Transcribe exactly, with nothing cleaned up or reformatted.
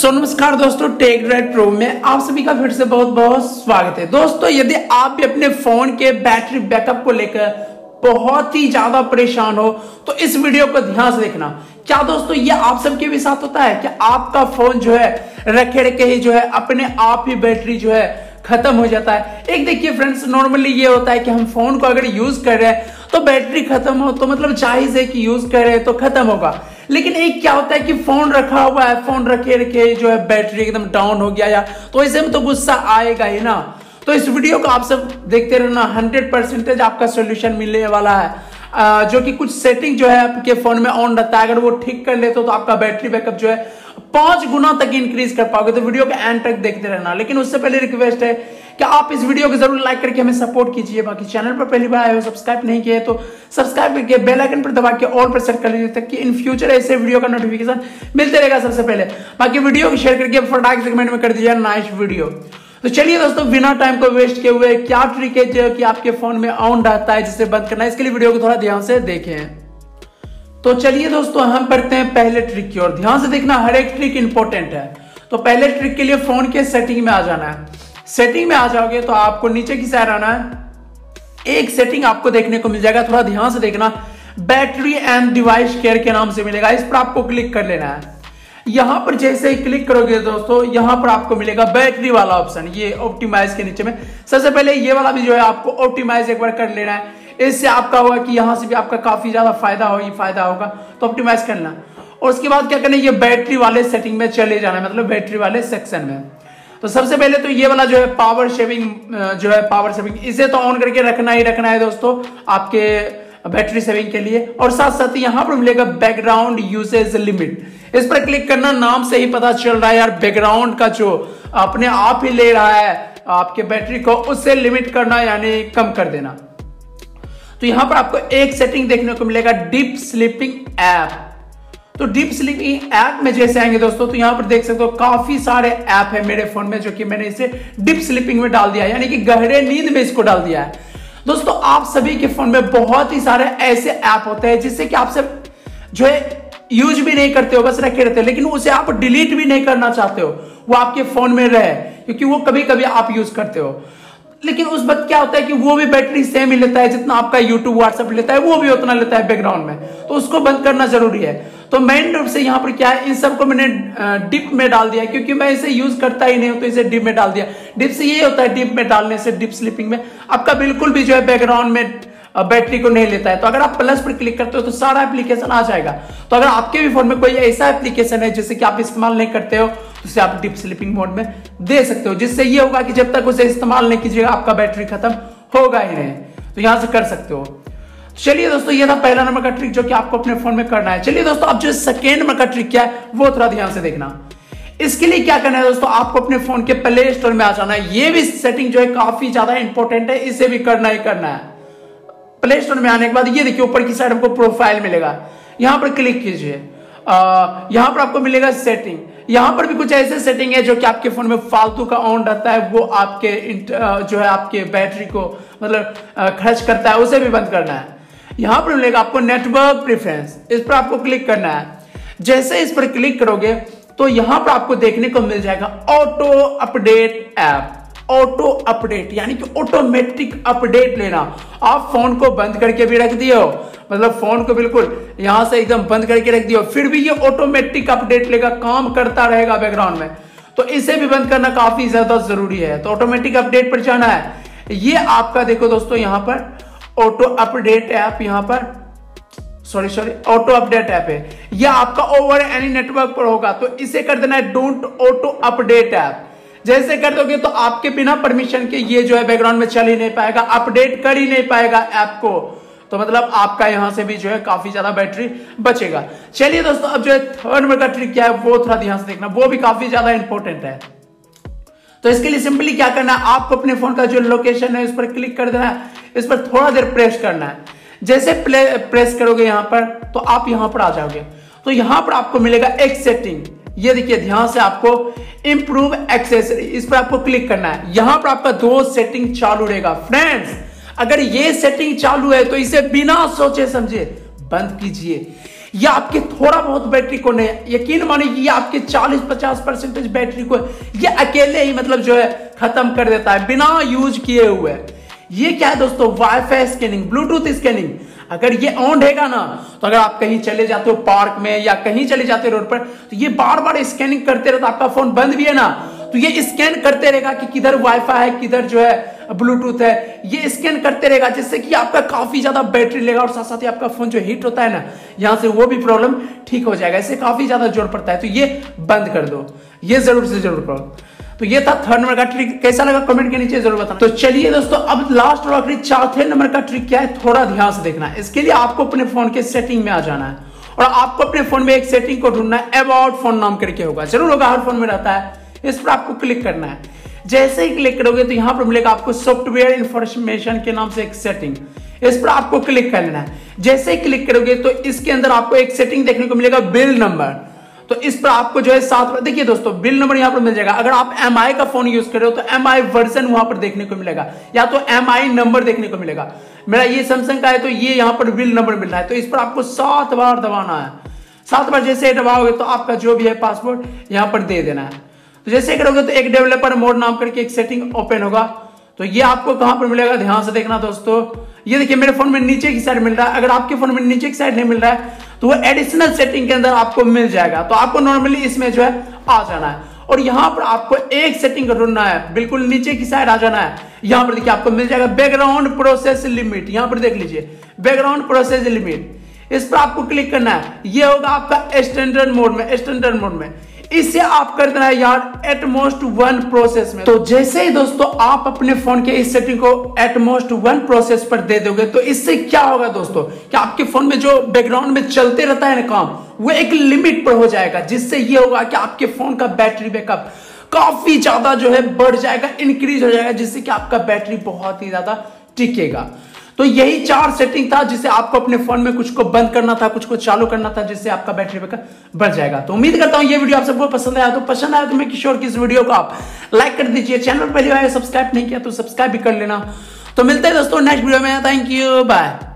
सो नमस्कार दोस्तों, take droid pro में आप सभी का फिर से बहुत बहुत स्वागत है। दोस्तों, यदि आप भी अपने फोन के बैटरी बैकअप को लेकर बहुत ही ज्यादा परेशान हो तो इस वीडियो को ध्यान से देखना। क्या दोस्तों ये आप सबके भी साथ होता है कि आपका फोन जो है रखे रखे ही जो है अपने आप ही बैटरी जो है खत्म हो जाता है। एक देखिए फ्रेंड्स, नॉर्मली ये होता है कि हम फोन को अगर यूज कर रहे हैं तो बैटरी खत्म हो तो मतलब जाहिर है कि यूज कर रहे हैं तो खत्म होगा। लेकिन एक क्या होता है कि फोन रखा हुआ है, फोन रखे रखे जो है बैटरी एकदम डाउन हो गया या तो ऐसे में तो गुस्सा आएगा ही ना। तो इस वीडियो को आप सब देखते रहना, हंड्रेड परसेंटेज आपका सोल्यूशन मिलने वाला है। जो कि कुछ सेटिंग जो है आपके फोन में ऑन रहता है, अगर वो ठीक कर लेते हो तो आपका बैटरी बैकअप जो है पांच गुना तक इंक्रीज कर पाओगे। तो वीडियो के एंड तक देखते रहना। लेकिन उससे पहले रिक्वेस्ट है कि आप इस वीडियो को जरूर लाइक करके हमें सपोर्ट कीजिए। बाकी चैनल पर पहली बार आए हो, सब्सक्राइब नहीं किए तो सब्सक्राइब करके बेल आइकन पर दबा के ऑल पर सेट कर लीजिए ताकि इन फ्यूचर ऐसे वीडियो का नोटिफिकेशन मिलते रहेगा सबसे पहले। बाकी वीडियो को शेयर करके फटाक से कमेंट में कर दीजिए नाइस वीडियो। तो चलिए दोस्तों, बिना टाइम को वेस्ट किए हुए क्या ट्रिक है जो कि आपके फोन में ऑन रहता है जिसे बंद करना है, इसके लिए वीडियो को थोड़ा ध्यान से देखें। तो चलिए दोस्तों, हम पढ़ते हैं पहले ट्रिक की ओर। ध्यान से देखना, हर एक ट्रिक इंपॉर्टेंट है। तो पहले ट्रिक के लिए फोन के सेटिंग में आ जाना है। सेटिंग में आ जाओगे तो आपको नीचे की साइड आना है। एक सेटिंग आपको देखने को मिल जाएगा, थोड़ा ध्यान से देखना, बैटरी एंड डिवाइस केयर के नाम से मिलेगा। इस पर आपको क्लिक कर लेना है। यहां पर जैसे ही क्लिक करोगे दोस्तों, यहां पर आपको मिलेगा बैटरी वाला ऑप्शन, ये ऑप्टिमाइज के नीचे में। सबसे पहले ये वाला भी जो है आपको ऑप्टिमाइज एक बार कर लेना है। इससे आपका होगा कि यहाँ से भी आपका काफी ज्यादा फायदा हो ही फायदा होगा। तो ऑप्टिमाइज करना और उसके बाद क्या करना, ये बैटरी वाले सेटिंग में चले जाना, मतलब बैटरी वाले सेक्शन में। तो सबसे पहले तो ये वाला जो है पावर सेविंग जो है पावर सेविंग इसे तो ऑन करके रखना ही रखना है दोस्तों, आपके बैटरी सेविंग के लिए। और साथ साथ यहाँ पर मिलेगा बैकग्राउंड यूसेज लिमिट। इस पर क्लिक करना, नाम से ही पता चल रहा है यार, बैकग्राउंड का जो अपने आप ही ले रहा है आपके बैटरी को, उससे लिमिट करना यानी कम कर देना। तो यहां पर आपको एक सेटिंग देखने को मिलेगा, डीप स्लीपिंग ऐप। तो डीप स्लीपिंग ऐप में जैसे आएंगे दोस्तों तो यहां पर देख सकते हो काफी सारे ऐप है मेरे फोन में जो कि मैंने इसे डीप स्लीपिंग में डाल दिया, यानी कि गहरे नींद में इसको डाल दिया है। दोस्तों, आप सभी के फोन में बहुत ही सारे ऐसे ऐप होते हैं जिससे कि आप सब जो है यूज भी नहीं करते हो, बस रखे रहते हो, लेकिन उसे आप डिलीट भी नहीं करना चाहते हो, वो आपके फोन में रहे क्योंकि वो कभी कभी आप यूज करते हो। लेकिन उस वक्त क्या होता है कि वो भी बैटरी सेम ही लेता है, जितना आपका यूट्यूब व्हाट्सएप लेता है वो भी उतना लेता है बैकग्राउंड में, तो उसको बंद करना जरूरी है। तो मेन रूप से यहाँ पर क्या है, इन सबको मैंने डिप में डाल दिया क्योंकि मैं इसे यूज करता ही नहीं हूं, तो इसे डिप में डाल दिया। डिप से ये होता है, डिप में डालने से, डिप स्लीपिंग में आपका बिल्कुल भी जो है बैकग्राउंड में बैटरी को नहीं लेता है। तो अगर आप प्लस पर क्लिक करते हो तो सारा एप्लीकेशन आ जाएगा। तो अगर आपके भी फोन में कोई ऐसा एप्लीकेशन है जैसे कि आप इस्तेमाल नहीं करते हो तो उसे आप डीप स्लीपिंग मोड में दे सकते हो, जिससे ये होगा कि जब तक उसे इस्तेमाल नहीं कीजिएगा आपका बैटरी खत्म होगा ही नहीं। तो यहां से कर सकते हो। चलिए दोस्तों, ये था पहला नंबर का ट्रिक जो कि आपको अपने फोन में करना है। चलिए दोस्तों, अब जो सेकेंड नंबर का ट्रिक क्या है वो थोड़ा ध्यान से देखना। इसके लिए क्या करना है दोस्तों, आपको अपने फोन के प्ले स्टोर में आ जाना है। ये भी सेटिंग जो है काफी ज्यादा इंपॉर्टेंट है, इसे भी करना ही करना है। प्ले स्टोर में आने के बाद ये देखिए ऊपर की साइड आपको प्रोफाइल मिलेगा, यहां पर क्लिक कीजिए। यहां पर आपको मिलेगा सेटिंग। यहां पर भी कुछ ऐसे सेटिंग है जो कि आपके फोन में फालतू का ऑन रहता है, वो आपके जो है आपके बैटरी को मतलब खर्च करता है, उसे भी बंद करना है। यहां पर मिलेगा आपको नेटवर्क प्रेफरेंस, इस पर आपको क्लिक करना है। जैसे इस पर क्लिक करोगे तो यहां पर आपको देखने को मिल जाएगा auto update app. Auto update यानी कि ऑटोमेटिक अपडेट लेना। आप फोन को बंद करके भी रख दियो, मतलब फोन को बिल्कुल यहां से एकदम बंद करके रख दियो, फिर भी ये ऑटोमेटिक अपडेट लेगा, काम करता रहेगा बैकग्राउंड में। तो इसे भी बंद करना काफी ज्यादा जरूरी है। तो ऑटोमेटिक अपडेट पर जाना है। ये आपका देखो दोस्तों, यहां पर ऑटो अपडेट ऐप, यहां पर sorry sorry auto update app है, यह आपका ओवर एनी नेटवर्क पर होगा। तो इसे कर देना है डोंट ऑटो अपडेट ऐप। जैसे कर दोगे तो आपके बिना परमिशन के ये जो है बैकग्राउंड में चल ही नहीं पाएगा, अपडेट कर ही नहीं पाएगा ऐप को। तो मतलब आपका यहां से भी जो है काफी ज्यादा बैटरी बचेगा। चलिए दोस्तों, अब जो है थर्ड नंबर का ट्रिक क्या है वो थोड़ा ध्यान से देखना, वो भी काफी ज्यादा इंपॉर्टेंट है। तो इसके लिए सिंपली क्या करना है, आपको अपने फोन का जो लोकेशन है उस पर क्लिक कर देना है। इस पर थोड़ा देर प्रेस करना है। जैसे प्ले, प्रेस करोगे यहां पर तो आप यहां पर आ जाओगे। तो यहां पर आपको मिलेगा एक सेटिंग, ये देखिए ध्यान से, आपको इंप्रूव एक्सेसरी, इस पर आपको क्लिक करना है। यहां पर आपका दो सेटिंग चालू रहेगा। फ्रेंड्स, अगर ये सेटिंग चालू है तो इसे बिना सोचे समझे बंद कीजिए। या आपके थोड़ा बहुत बैटरी को नहीं, यकीन मानिए ये आपके चालीस पचास परसेंटेज बैटरी को ये अकेले ही मतलब जो है खत्म कर देता है बिना यूज किए हुए। ये क्या है दोस्तों, वाईफाई स्कैनिंग, ब्लूटूथ स्कैनिंग। अगर ये ऑन रहेगा ना तो अगर आप कहीं चले जाते हो पार्क में या कहीं चले जाते हो रोड पर, तो ये बार बार स्कैनिंग करते रहता है। आपका फोन बंद भी है ना तो ये स्कैन करते रहेगा कि किधर वाईफाई है, किधर जो है ब्लूटूथ है, ये स्कैन करते रहेगा, जिससे कि आपका काफी ज्यादा बैटरी लेगा और साथ साथ ही आपका फोन जो हीट होता है ना यहाँ से वो भी प्रॉब्लम ठीक हो जाएगा। इससे काफी ज्यादा जोर पड़ता है, तो ये बंद कर दो, ये जरूर से जरूर करो। तो ये था थर्ड नंबर का ट्रिक, कैसा लगा कमेंट के नीचे जरूर बताना। तो चलिए दोस्तों अब लास्ट और आखिरी चौथे नंबर का ट्रिक क्या है, थोड़ा ध्यान से देखना। इसके लिए आपको अपने फोन के सेटिंग में आ जाना है और आपको अपने फोन में एक सेटिंग को ढूंढना है, अबाउट फोन नाम करके होगा, जरूर होगा, हर फोन में रहता है। इस पर आपको क्लिक करना है, जैसे ही क्लिक करोगे तो यहाँ पर मिलेगा आपको सॉफ्टवेयर इंफॉर्मेशन के नाम से एक सेटिंग, इस पर आपको क्लिक करना है। जैसे ही क्लिक करोगे तो इसके अंदर आपको एक सेटिंग देखने को मिलेगा, बिल नंबर। तो इस पर आपको जो है साथ देखिए दोस्तों बिल नंबर यहाँ पर मिल जाएगा। अगर आप एम आई का फोन यूज कर रहे हो तो एम आई वर्जन वहां पर देखने को मिलेगा, या तो एम आई नंबर देखने को मिलेगा। मेरा ये सैमसंग का है तो ये यहाँ पर बिल नंबर मिल रहा है, तो इस पर आपको सात बार दबाना है। सात बार जैसे दबाओगे तो आपका जो भी है पासवर्ड यहाँ पर दे देना है। तो जैसे करोगे तो एक डेवलपर मोड नाम करके एक सेटिंग ओपन होगा, तो ये आपको कहां पर मिलेगा ध्यान से देखना दोस्तों। ये देखिए मेरे फोन में नीचे की साइड मिल रहा है, अगर आपके फोन में नीचे की साइड नहीं मिल रहा है तो वो एडिशनल सेटिंग के अंदर आपको मिल जाएगा। तो आपको नॉर्मली इसमें जो है आ जाना है और यहाँ पर आपको एक सेटिंग ढूंढना है, बिल्कुल नीचे की साइड आ जाना है। यहाँ पर देखिए आपको मिल जाएगा बैकग्राउंड प्रोसेस लिमिट, यहाँ पर देख लीजिए बैकग्राउंड प्रोसेस लिमिट, इस पर आपको क्लिक करना है। ये होगा आपका स्टैंडर्ड मोड में, स्टैंडर्ड मोड में इसे आप कर देना है यार एटमोस्ट वन प्रोसेस में। तो जैसे ही दोस्तों आप अपने फोन के इस सेटिंग को एटमोस्ट वन प्रोसेस पर दे दोगे तो इससे क्या होगा दोस्तों कि आपके फोन में जो बैकग्राउंड में चलते रहता है ना काम, वो एक लिमिट पर हो जाएगा, जिससे ये होगा कि आपके फोन का बैटरी बैकअप काफी ज्यादा जो है बढ़ जाएगा, इंक्रीज हो जाएगा, जिससे कि आपका बैटरी बहुत ही ज्यादा टिकेगा। तो यही चार सेटिंग था जिसे आपको अपने फोन में कुछ को बंद करना था, कुछ को चालू करना था, जिससे आपका बैटरी बैकअप बढ़ जाएगा। तो उम्मीद करता हूं ये वीडियो आप सबको पसंद आया। तो पसंद आया तो मैं किशोर की इस वीडियो को आप लाइक कर दीजिए, चैनल पर पहली बार सब्सक्राइब नहीं किया तो सब्सक्राइब भी कर लेना। तो मिलते हैं दोस्तों नेक्स्ट वीडियो में, थैंक यू, बाय।